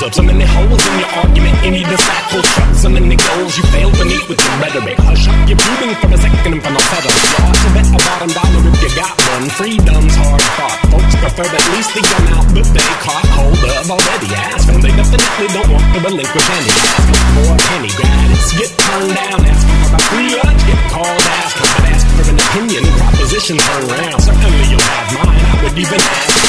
goals up. Some in the holes in your argument, any disciples struck. Some in the goals you fail to meet with your rhetoric. Hush up, you're brooding for a second and for no feather. You're hard to bet a $1 if you got one. Freedom's hard fought. Folks prefer at least the young out, but they caught hold of already. Ask them, they definitely don't want to relinquish any. Ask them for a penny, gratis, get turned down. Ask them about free lunch, get called ass. But ask for an opinion, proposition, turn around. Certainly you'll have mine, I would even ask.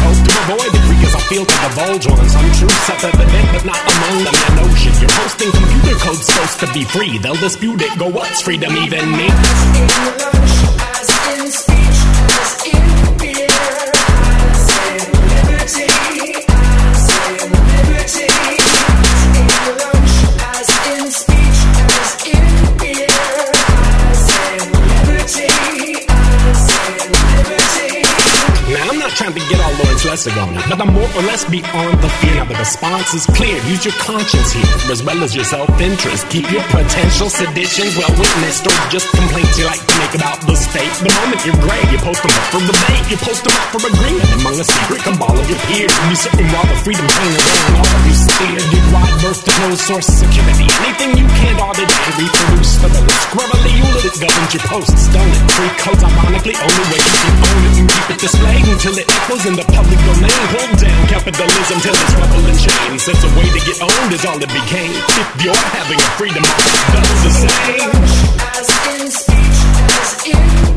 I hope to avoid it because I feel to divulge on some truths I've evident, but not among them. I know shit, you're posting computer code's supposed to be free. They'll dispute it, go what's freedom even mean? As in speech, as in beer, I say liberty, I say liberty. English, as in speech, as in beer, I say liberty, I say liberty. Now, I'm not trying to get all Lawrence Lessig on it, but I'm more or less beyond the fear. Now, the response is clear. Use your conscience here, as well as your self-interest. Keep your potential seditions well witnessed, or just complaints you like to make about the state. The moment you're gray, you post them up for debate. You post them up for agreement among a secret cabal of your peers. You sit and while the freedom hang around, all of you steer. You wide berth to no source security. Anything you can't audit and reproduce. The little squirrelly, you let it governed your posts, don't it? Free codes, ironically, only way you can own it and keep it displayed. Until it echoes in the public domain. Hold down capitalism till it's ruffling chains. That's a way to get owned is all it became. If you're having a freedom, that's the same. As in speech, as in